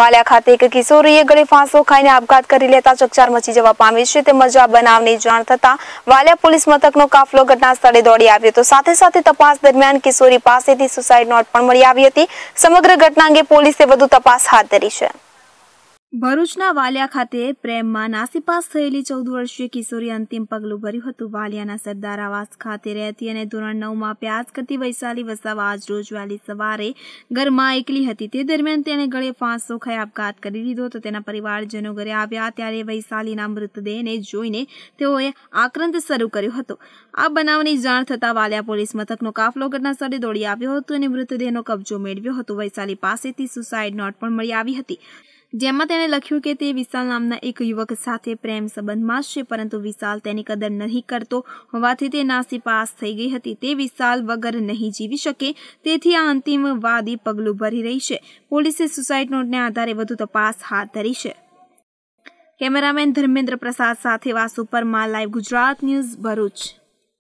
વાલિયા ખાતે એક કિશોરીએ ગળે ફાંસો ખાઈને આપઘાત કરી લેતા ચકચાર મચી જવા પામી છે. તેમજ આ બનાવની જાણ થતા વાલિયા પોલીસ મથકનો કાફલો ઘટના સ્થળે દોડી આવ્યો હતો. સાથે સાથે તપાસ દરમિયાન કિશોરી પાસેથી સુસાઇડ નોટ પણ મળી આવી હતી. સમગ્ર ઘટના અંગે પોલીસે વધુ તપાસ હાથ ધરી છે. ભરુચના વાલિયા ખાતે પ્રેમમાં નાસીપાસ થયેલી 14 વર્ષીય કિશોરી અંતિમ પગલું ભર્યું હતું. વાલિયાના સરદાર આવાસ ખાતે રહેતી અને ધોરણ 9માં અભ્યાસ કરતી વૈશાલી વસાવા આજરોજ વહેલી સવારે ઘરમાં એકલી હતી. તે દરમિયાન તેણે ગળે ફાંસો ખાઈ આપઘાત કરી લીધો હતો. તેના પરિવારજનો ઘરે આવ્યા ત્યારે વૈશાલીના મૃતદેહને જોઈને તેઓએ આક્રંદ શરૂ કર્યો હતો. આ બનાવની જાણ થતાં વાલિયા પોલીસ મથકનો કાફલો ઘટના સ્થળે દોડી આવ્યો હતો અને મૃતદેહનો કબજો મેળવ્યો હતો. વૈશાલી પાસેથી સુસાઇડ નોટ પણ મળી આવી હતી, જેમાં તેણે લખ્યું કે તે વિશાલ નામના એક યુવક સાથે પ્રેમ સંબંધમાં છે, પરંતુ વિશાલ તેની કદર નહીં કરતો હોવાથી તે નાસીપાસ થઈ ગઈ હતી. તે વિશાલ વગર નહીં જીવી શકે, તેથી આ અંતિમ વાદી પગલું ભરી રહી છે. પોલીસે સુસાઇડ નોટને આધારે વધુ તપાસ હાથ ધરી છે. કેમેરામેન ધર્મેન્દ્ર પ્રસાદ સાથે વાસુપર માલ, લાઈવ ગુજરાત ન્યૂઝ, ભરૂચ.